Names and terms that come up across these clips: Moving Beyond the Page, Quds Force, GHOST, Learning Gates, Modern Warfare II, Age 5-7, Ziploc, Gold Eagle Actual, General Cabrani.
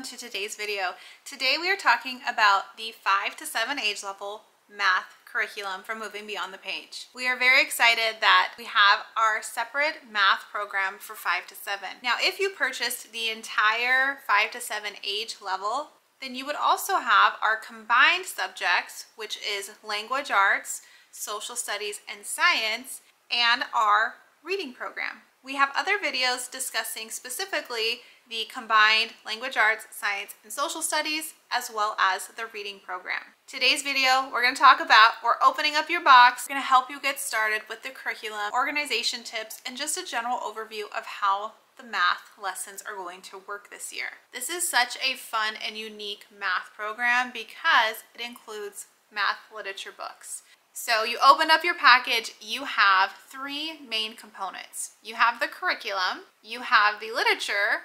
welcome to today's video. Today we are talking about the 5 to 7 age level math curriculum from Moving Beyond the Page. We are very excited that we have our separate math program for 5 to 7. Now, if you purchased the entire 5 to 7 age level, then you would also have our combined subjects, which is language arts, social studies, and science, and our reading program. We have other videos discussing specifically the combined language arts, science, and social studies, as well as the reading program. Today's video, we're going to talk about, we're opening up your box, we're going to help you get started with the curriculum, organization tips, and just a general overview of how the math lessons are going to work this year. This is such a fun and unique math program because it includes math literature books. So you open up your package, you have three main components. You have the curriculum, you have the literature,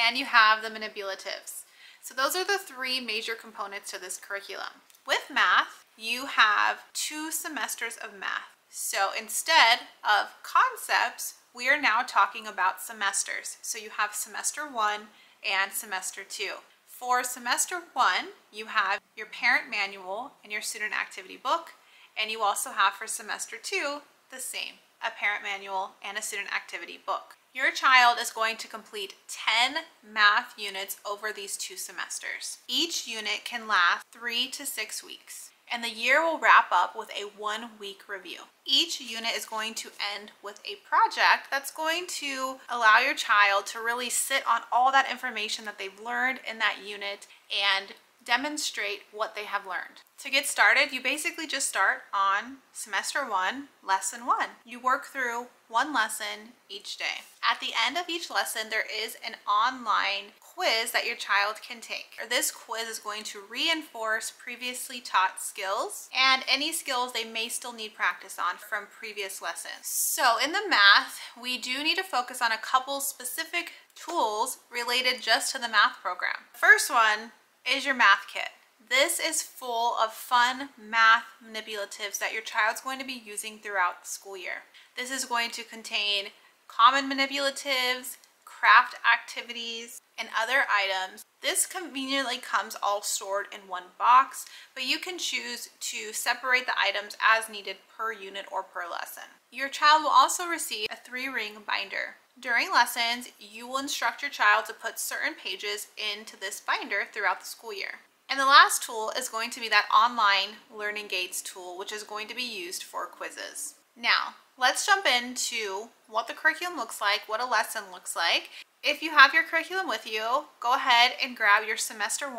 and you have the manipulatives. So those are the three major components to this curriculum. With math, you have 2 semesters of math. So instead of concepts, we are now talking about semesters. So you have semester 1 and semester 2. For semester 1, you have your parent manual and your student activity book. And you also have for semester 2, the same, a parent manual and a student activity book. Your child is going to complete 10 math units over these 2 semesters. Each unit can last 3 to 6 weeks, and the year will wrap up with a 1-week review. Each unit is going to end with a project that's going to allow your child to really sit on all that information that they've learned in that unit and demonstrate what they have learned. To get started, you basically just start on semester 1, lesson 1. You work through 1 lesson each day. At the end of each lesson, there is an online quiz that your child can take. This quiz is going to reinforce previously taught skills and any skills they may still need practice on from previous lessons. So in the math, we do need to focus on a couple specific tools related just to the math program. The first one is your math kit. This is full of fun math manipulatives that your child's going to be using throughout the school year. This is going to contain common manipulatives, craft activities, and other items. This conveniently comes all stored in 1 box, but you can choose to separate the items as needed per unit or per lesson. Your child will also receive a 3-ring binder. During lessons, you will instruct your child to put certain pages into this binder throughout the school year. And the last tool is going to be that online Learning Gates tool, which is going to be used for quizzes. Now, let's jump into what the curriculum looks like, what a lesson looks like. If you have your curriculum with you, go ahead and grab your semester 1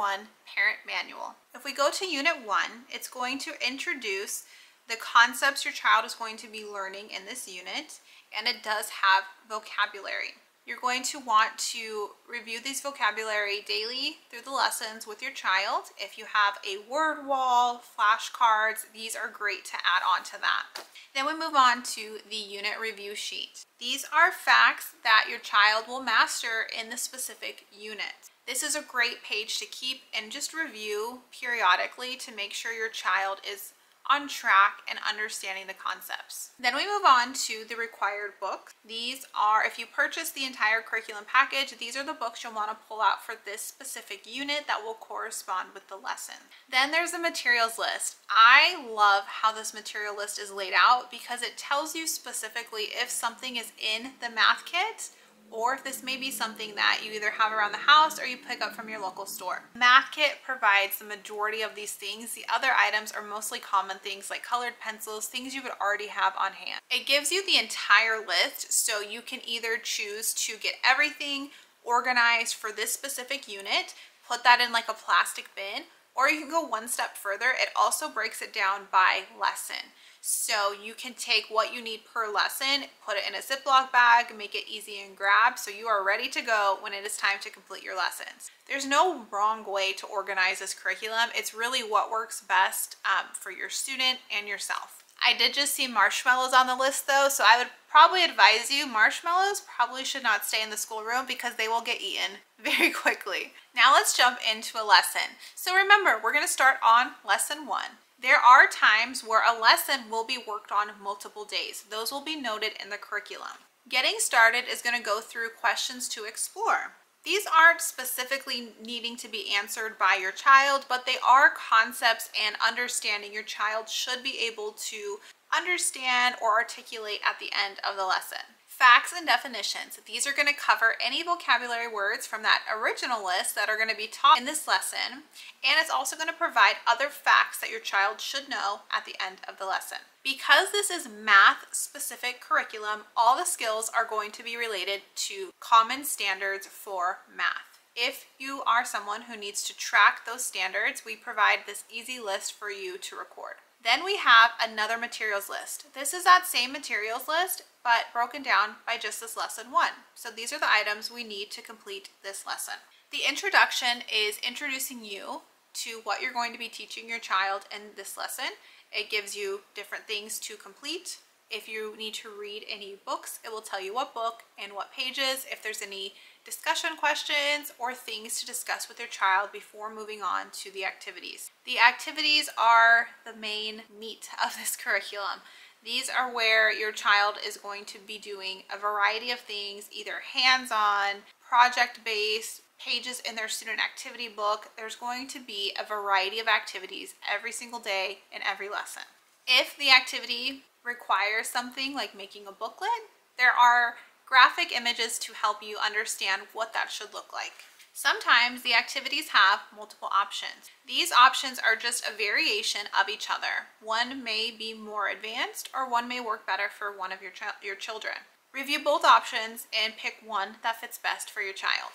parent manual. If we go to unit 1, it's going to introduce the concepts your child is going to be learning in this unit, and it does have vocabulary. You're going to want to review these vocabulary daily through the lessons with your child. If you have a word wall, flashcards, these are great to add on to that. Then we move on to the unit review sheet. These are facts that your child will master in the specific unit. This is a great page to keep and just review periodically to make sure your child is on track and understanding the concepts. Then we move on to the required books. These are, if you purchase the entire curriculum package, these are the books you'll want to pull out for this specific unit that will correspond with the lesson. Then there's the materials list. I love how this material list is laid out because it tells you specifically if something is in the math kit or if this may be something that you either have around the house or you pick up from your local store. Math kit provides the majority of these things. The other items are mostly common things like colored pencils, things you would already have on hand. It gives you the entire list, so you can either choose to get everything organized for this specific unit, put that in like a plastic bin, or you can go 1 step further. It also breaks it down by lesson. So you can take what you need per lesson, put it in a Ziploc bag, make it easy and grab, so you are ready to go when it is time to complete your lessons. There's no wrong way to organize this curriculum. It's really what works best for your student and yourself. I did just see marshmallows on the list though, so I would probably advise you marshmallows probably should not stay in the schoolroom because they will get eaten very quickly. Now let's jump into a lesson. So remember, we're going to start on lesson 1. There are times where a lesson will be worked on multiple days. Those will be noted in the curriculum. Getting started is going to go through questions to explore. These aren't specifically needing to be answered by your child, but they are concepts and understanding your child should be able to understand or articulate at the end of the lesson. Facts and definitions. These are going to cover any vocabulary words from that original list that are going to be taught in this lesson, and it's also going to provide other facts that your child should know at the end of the lesson. Because this is math-specific curriculum, all the skills are going to be related to common standards for math. If you are someone who needs to track those standards, we provide this easy list for you to record. Then we have another materials list. This is that same materials list, but broken down by just this lesson one. So these are the items we need to complete this lesson. The introduction is introducing you to what you're going to be teaching your child in this lesson. It gives you different things to complete. If you need to read any books, it will tell you what book and what pages, if there's any discussion questions or things to discuss with your child before moving on to the activities. The activities are the main meat of this curriculum. These are where your child is going to be doing a variety of things, either hands-on, project-based, pages in their student activity book. There's going to be a variety of activities every single day in every lesson. If the activity requires something like making a booklet, there are graphic images to help you understand what that should look like. Sometimes the activities have multiple options. These options are just a variation of each other. One may be more advanced or one may work better for one of your children. Review both options and pick one that fits best for your child.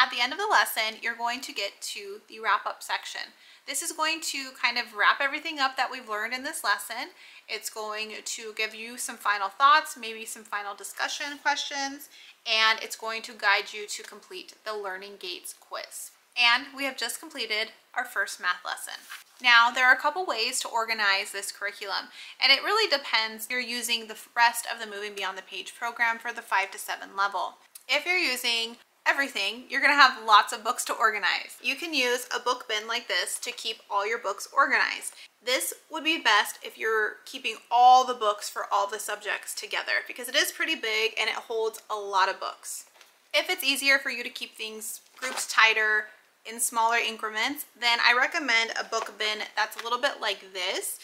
At the end of the lesson, you're going to get to the wrap-up section. This is going to kind of wrap everything up that we've learned in this lesson. It's going to give you some final thoughts, maybe some final discussion questions, and it's going to guide you to complete the Learning Gates quiz. And we have just completed our first math lesson. Now, there are a couple ways to organize this curriculum, and it really depends if you're using the rest of the Moving Beyond the Page program for the 5-7 level. If you're using everything, you're going to have lots of books to organize. You can use a book bin like this to keep all your books organized. This would be best if you're keeping all the books for all the subjects together because it is pretty big and it holds a lot of books. If it's easier for you to keep things grouped tighter in smaller increments, then I recommend a book bin that's a little bit like this.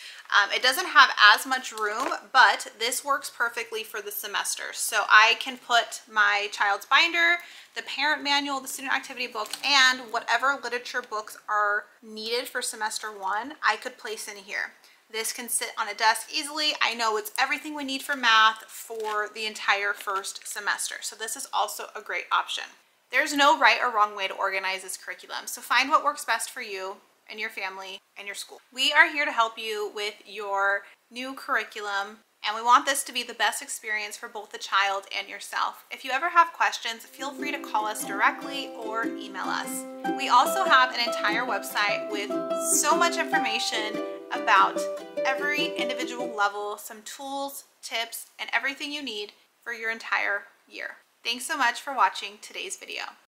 It doesn't have as much room, but this works perfectly for the semester. So I can put my child's binder, the parent manual, the student activity book, and whatever literature books are needed for semester one, I could place in here. This can sit on a desk easily. I know it's everything we need for math for the entire first semester. So this is also a great option. There's no right or wrong way to organize this curriculum, so find what works best for you and your family and your school. We are here to help you with your new curriculum, and we want this to be the best experience for both the child and yourself. If you ever have questions, feel free to call us directly or email us. We also have an entire website with so much information about every individual level, some tools, tips, and everything you need for your entire year. Thanks so much for watching today's video.